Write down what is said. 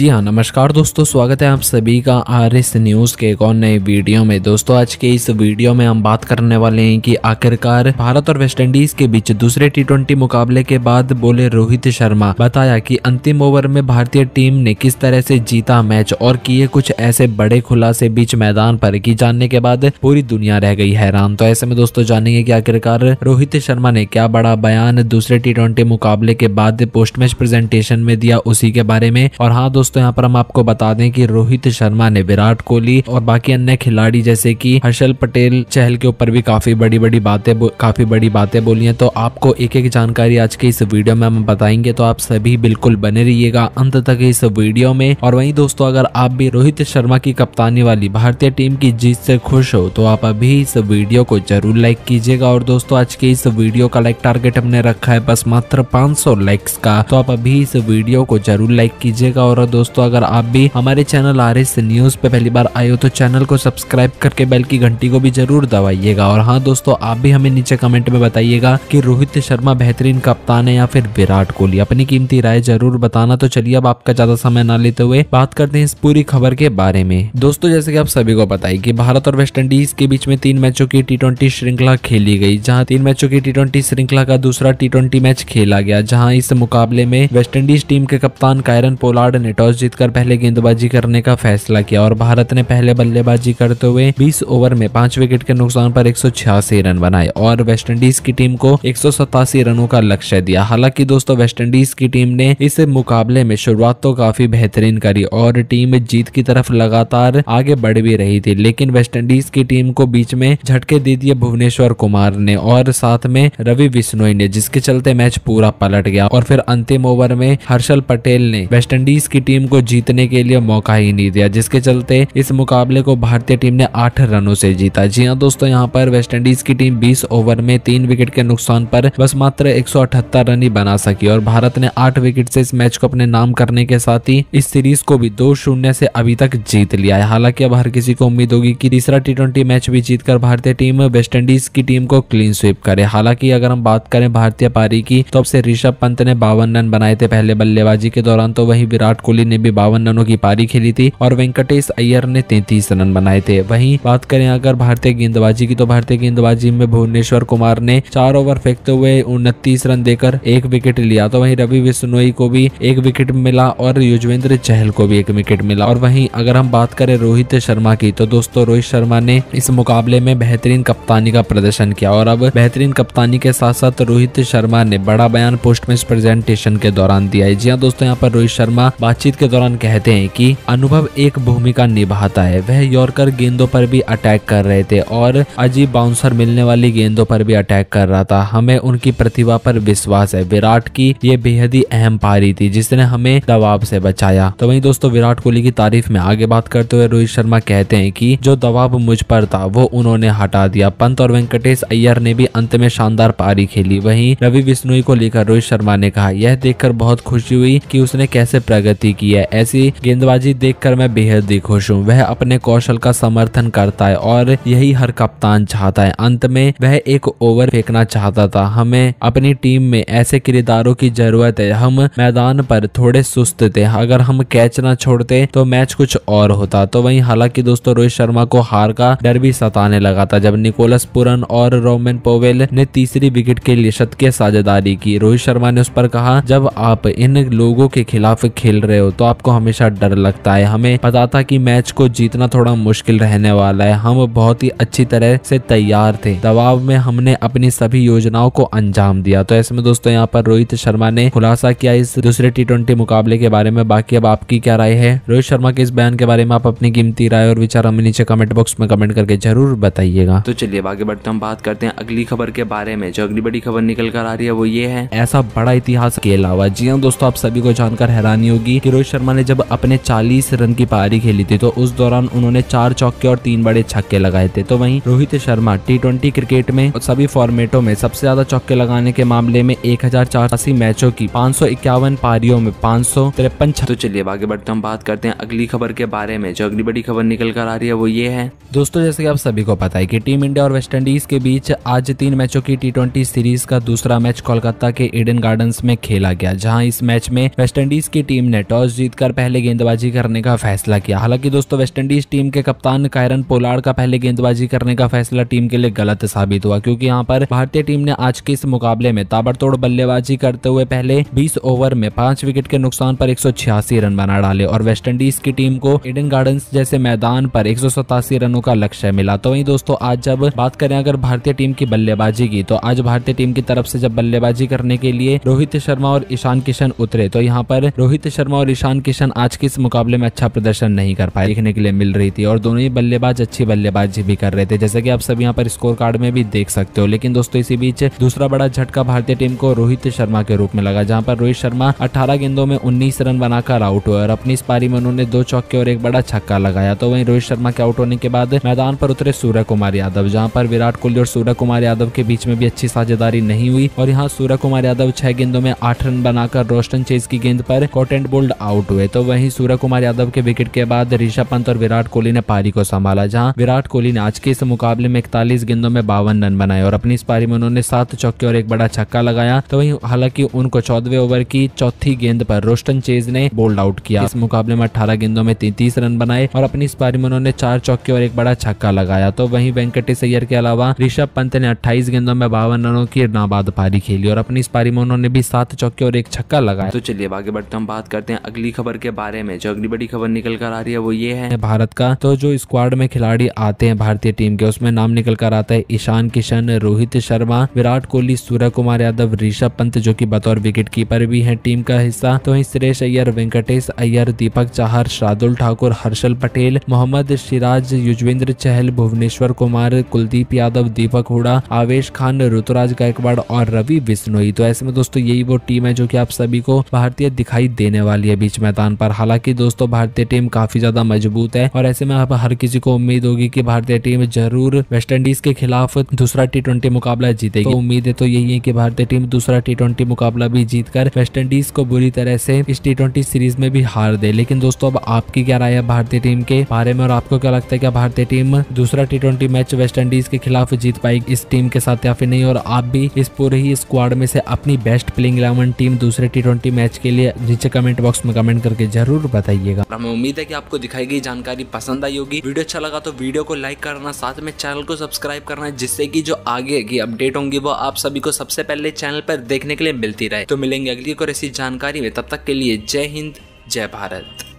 जी हाँ, नमस्कार दोस्तों, स्वागत है आप सभी का आरएस न्यूज़ के एक और नए वीडियो में। दोस्तों आज के इस वीडियो में हम बात करने वाले हैं कि आखिरकार भारत और वेस्टइंडीज के बीच दूसरे टी20 मुकाबले के बाद बोले रोहित शर्मा, बताया कि अंतिम ओवर में भारतीय टीम ने किस तरह से जीता मैच और किए कुछ ऐसे बड़े खुलासे बीच मैदान पर की जानने के बाद पूरी दुनिया रह गई हैरान। तो ऐसे में दोस्तों जानेंगे कि आखिरकार रोहित शर्मा ने क्या बड़ा बयान दूसरे टी20 मुकाबले के बाद पोस्ट मैच प्रेजेंटेशन में दिया, उसी के बारे में। और हाँ दोस्तों, यहाँ पर हम आपको बता दें कि रोहित शर्मा ने विराट कोहली और बाकी अन्य खिलाड़ी जैसे कि हर्षल पटेल, चहल के ऊपर भी काफी बड़ी बातें बोली हैं। तो आपको एक एक जानकारी आज के इस वीडियो में हम बताएंगे, तो आप सभी बिल्कुल बने रहिएगा अंत तक इस वीडियो में। और वहीं दोस्तों, अगर आप भी रोहित शर्मा की कप्तानी वाली भारतीय टीम की जीत से खुश हो तो आप अभी इस वीडियो को जरूर लाइक कीजिएगा। और दोस्तों आज के इस वीडियो का लाइक टारगेट हमने रखा है बस मात्र 500 लाइक्स का, तो आप अभी इस वीडियो को जरूर लाइक कीजिएगा। और दोस्तों अगर आप भी हमारे चैनल आरएस न्यूज पे पहली बार आए हो तो चैनल को सब्सक्राइब करके बेल की घंटी को भी जरूर दबाइएगा। और हाँ दोस्तों, आप भी हमें नीचे कमेंट में बताइएगा कि रोहित शर्मा बेहतरीन कप्तान है या फिर विराट कोहली, अपनी कीमती राय जरूर बताना। तो चलिए अब आपका ज्यादा समय ना लेते हुए बात करते हैं इस पूरी खबर के बारे में। दोस्तों जैसे कि आप सभी को पता है कि भारत और वेस्टइंडीज के बीच में 3 मैचों की टी20 श्रृंखला खेली गई, जहाँ 3 मैचों की टी20 श्रृंखला का दूसरा टी20 मैच खेला गया, जहाँ इस मुकाबले में वेस्टइंडीज टीम के कप्तान कायरन पोलार्ड ने टॉस जीतकर पहले गेंदबाजी करने का फैसला किया और भारत ने पहले बल्लेबाजी करते हुए 20 ओवर में 5 विकेट के नुकसान पर 186 रन बनाए और वेस्टइंडीज की टीम को 187 रनों का लक्ष्य दिया। हालांकि दोस्तों वेस्टइंडीज की टीम ने इस मुकाबले में शुरुआत तो काफी बेहतरीन करी और टीम जीत की तरफ लगातार आगे बढ़ भी रही थी, लेकिन वेस्टइंडीज की टीम को बीच में झटके दे दिए भुवनेश्वर कुमार ने और साथ में रवि बिश्नोई ने, जिसके चलते मैच पूरा पलट गया। और फिर अंतिम ओवर में हर्षल पटेल ने वेस्टइंडीज की टीम को जीतने के लिए मौका ही नहीं दिया, जिसके चलते इस मुकाबले को भारतीय टीम ने 8 रनों से जीता। जी हां दोस्तों, यहां पर वेस्टइंडीज की टीम 20 ओवर में 3 विकेट के नुकसान पर बस मात्र 178 रन ही बना सकी और भारत ने 8 विकेट से इस मैच को अपने नाम करने के साथ ही इस सीरीज को भी 2-0 से अभी तक जीत लिया है। हालांकि अब हर किसी को उम्मीद होगी कि तीसरा टी20 मैच भी जीतकर भारतीय टीम वेस्टइंडीज की टीम को क्लीन स्वीप करे। हालांकि अगर हम बात करें भारतीय पारी की, तो अब से ऋषभ पंत ने 52 रन बनाए थे पहले बल्लेबाजी के दौरान, तो वही विराट कोहली ने भी 52 रनों की पारी खेली थी और वेंकटेश अय्यर ने 33 रन बनाए थे। वहीं बात करें अगर भारतीय गेंदबाजी की, तो भारतीय गेंदबाजी में भुवनेश्वर कुमार ने 4 ओवर फेंकते हुए 29 रन देकर 1 विकेट लिया, तो वहीं रवि बिश्नोई को भी 1 विकेट मिला और युजवेंद्र चहल को भी 1 विकेट मिला। और वहीं अगर हम बात करें रोहित शर्मा की, तो दोस्तों रोहित शर्मा ने इस मुकाबले में बेहतरीन कप्तानी का प्रदर्शन किया और अब बेहतरीन कप्तानी के साथ साथ रोहित शर्मा ने बड़ा बयान पोस्ट मैच प्रेजेंटेशन के दौरान दिया है। जी हाँ दोस्तों, यहाँ पर रोहित शर्मा बातचीत के दौरान कहते हैं कि अनुभव एक भूमिका निभाता है, वह यॉर्कर गेंदों पर भी अटैक कर रहे थे और अजीब बाउंसर मिलने वाली गेंदों पर भी अटैक कर रहा था, हमें उनकी प्रतिभा पर विश्वास है। विराट की ये बेहद ही अहम पारी थी जिसने हमें दबाव से बचाया। तो वहीं दोस्तों विराट कोहली की तारीफ में आगे बात करते हुए रोहित शर्मा कहते हैं कि जो दबाव मुझ पर था वो उन्होंने हटा दिया। पंत और वेंकटेश अय्यर ने भी अंत में शानदार पारी खेली। वहीं रवि बिश्नोई को लेकर रोहित शर्मा ने कहा, यह देखकर बहुत खुशी हुई कि उसने कैसे प्रगति की है, ऐसी गेंदबाजी देखकर मैं बेहद ही खुश हूँ। वह अपने कौशल का समर्थन करता है और यही हर कप्तान चाहता है। अंत में वह एक ओवर फेंकना चाहता था, हमें अपनी टीम में ऐसे किरदारों की जरूरत है। हम मैदान पर थोड़े सुस्त थे, अगर हम कैच ना छोड़ते तो मैच कुछ और होता। तो वहीं हालांकि दोस्तों रोहित शर्मा को हार का डर भी सताने लगा था जब निकोलस पूरन और रोहन पॉवेल ने 3री विकेट के लिए शतकीय साझेदारी की। रोहित शर्मा ने उस पर कहा, जब आप इन लोगों के खिलाफ खेल रहे हो तो आपको हमेशा डर लगता है। हमें पता था कि मैच को जीतना थोड़ा मुश्किल रहने वाला है, हम बहुत ही अच्छी तरह से तैयार थे, दबाव में हमने अपनी सभी योजनाओं को अंजाम दिया। तो ऐसे में दोस्तों यहाँ पर रोहित शर्मा ने खुलासा किया इस दूसरे टी20 मुकाबले के बारे में। बाकी अब आपकी क्या राय है रोहित शर्मा के इस बयान के बारे में, आप अपनी कीमती राय और विचार हमें नीचे कमेंट बॉक्स में कमेंट करके जरूर बताइएगा। तो चलिए आगे बढ़ते हम बात करते हैं अगली खबर के बारे में। जो अगली बड़ी खबर निकल कर आ रही है वो ये है, ऐसा बड़ा इतिहास के अलावा। जी हाँ दोस्तों, आप सभी को जानकर हैरानी होगी कि रोहित शर्मा ने जब अपने 40 रन की पारी खेली थी तो उस दौरान उन्होंने 4 चौके और 3 बड़े छक्के लगाए थे। तो वहीं रोहित शर्मा टी20 क्रिकेट में सभी फॉर्मेटों में सबसे ज्यादा चौके लगाने के मामले में 1084 मैचों की 551 पारियों में 553। तो चलिए आगे बढ़ते हम बात करते हैं अगली खबर के बारे में। जो अगली बड़ी खबर निकल कर आ रही है वो ये है, दोस्तों जैसे कि आप सभी को पता है कि टीम इंडिया और वेस्टइंडीज के बीच आज 3 मैचों की टी20 सीरीज का दूसरा मैच कोलकाता के ईडन गार्डन्स में खेला गया, जहाँ इस मैच में वेस्टइंडीज की टीम ने टॉस जीतकर पहले गेंदबाजी करने का फैसला किया। हालांकि दोस्तों वेस्टइंडीज टीम के कप्तान कायरन पोलार्ड का पहले गेंदबाजी करने का फैसला टीम के लिए गलत साबित हुआ, क्योंकि यहाँ पर भारतीय टीम ने आज के इस मुकाबले में ताबड़तोड़ बल्लेबाजी करते हुए पहले 20 ओवर में 5 विकेट के नुकसान पर 186 रन बना डाले और वेस्टइंडीज की टीम को एडन गार्डन्स जैसे मैदान पर 187 रनों का लक्ष्य मिला। तो वहीं दोस्तों आज जब बात करें अगर भारतीय टीम की बल्लेबाजी की, तो आज भारतीय टीम की तरफ से जब बल्लेबाजी करने के लिए रोहित शर्मा और ईशान किशन उतरे, तो यहाँ पर रोहित शर्मा और ईशान किशन आज के इस मुकाबले में अच्छा प्रदर्शन नहीं कर पाए देखने के लिए मिल रही थी और दोनों ही बल्लेबाज अच्छी बल्लेबाजी भी कर रहे थे, जैसे कि आप सब यहाँ पर स्कोर कार्ड में भी देख सकते हो। लेकिन दोस्तों इसी बीच दूसरा बड़ा झटका भारतीय टीम को रोहित शर्मा के रूप में लगा, जहाँ पर रोहित शर्मा 18 गेंदों में 19 रन बनाकर आउट हुए और अपनी इस पारी में उन्होंने 2 चौके और एक बड़ा छक्का लगाया। तो वहीं रोहित शर्मा के आउट होने के बाद मैदान पर उतरे सूर्यकुमार यादव, जहां पर विराट कोहली और सूर्यकुमार यादव के बीच में भी अच्छी साझेदारी नहीं हुई और यहां सूर्यकुमार यादव 6 गेंदों में 8 रन बनाकर रोस्टन चेस की गेंद पर कॉट एंड बोल्ड आउट हुए। तो वहीं सूर्यकुमार यादव के विकेट के बाद ऋषभ पंत और विराट कोहली ने पारी को संभाला, जहाँ विराट कोहली ने आज के इस मुकाबले में 41 गेंदों में 52 रन बनाए और अपनी इस पारी में उन्होंने 7 चौके और एक बड़ा छक्का लगाया। तो वहीं हालांकि उनको 14वें ओवर की 4थी गेंद पर रोस्टन चेस ने बोल्ड आउट किया। इस मुकाबले में 18 गेंदों में 33 रन बनाए और अपनी इस पारी में उन्होंने 4 चौके और एक बड़ा छक्का लगाया। तो वहीं वेंकटेश अय्यर के अलावा ऋषभ पंत ने 28 गेंदों में 52 रनों की नाबाद पारी खेली और अपनी इस पारी में उन्होंने भी 7 चौके और एक छक्का लगाया। तो चलिए आगे बढ़ते हम बात करते हैं अगली खबर के बारे में। जो अगली बड़ी खबर निकल कर आ रही है वो ये है भारत का, तो जो स्क्वाड में खिलाड़ी आते हैं भारतीय टीम के, उसमें नाम निकल कर आता है ईशान किशन, रोहित शर्मा, विराट कोहली, सूर्यकुमार यादव, ऋषभ पंत जो की बतौर विकेटकीपर भी है टीम का हिस्सा। तो वहीं सुरेश अय्यर, वेंकटेश अय्यर, दीपक चाहर, शार्दुल ठाकुर, हर्षल पटेल, मोहम्मद सिराज, युजवेंद्र चहल, भुवनेश्वर कुमार, कुलदीप यादव, दीपक हुडा, आवेश खान, ऋतुराज गायकवाड़ और रवि बिश्नोई। तो ऐसे में दोस्तों यही वो टीम है जो कि आप सभी को भारतीय दिखाई देने वाली है बीच मैदान पर। हालांकि दोस्तों भारतीय टीम काफी ज्यादा मजबूत है और ऐसे में अब हर किसी को उम्मीद होगी कि भारतीय टीम जरूर वेस्टइंडीज के खिलाफ दूसरा टी20 मुकाबला जीतेगी। तो उम्मीद है तो यही है कि भारतीय टीम दूसरा टी20 मुकाबला भी जीतकर वेस्टइंडीज को बुरी तरह से इस टी20 सीरीज में भी हार दे। लेकिन दोस्तों अब आपकी क्या राय है भारतीय टीम के बारे में और आपको क्या लगता है कि भारतीय टीम दूसरा टी20 मैच वेस्टइंडीज के खिलाफ जीत पाएगी इस टीम के साथ या फिर नहीं, और आप भी इस पूरे ही स्क्वाड में से अपनी बेस्ट प्लेइंग 11 टीम दूसरे टी20 मैच के लिए नीचे कमेंट बॉक्स में कमेंट करके जरूर बताइएगा। हमें उम्मीद है कि आपको दिखाई गई जानकारी पसंद आई होगी। वीडियो अच्छा लगा तो वीडियो को लाइक करना, साथ में चैनल को सब्सक्राइब करना है, जिससे की जो आगे की अपडेट होंगी वो आप सभी को सबसे पहले चैनल पर देखने के लिए मिलती रहे। तो मिलेंगे अगली और ऐसी जानकारी में, तब तक के लिए जय हिंद, जय भारत।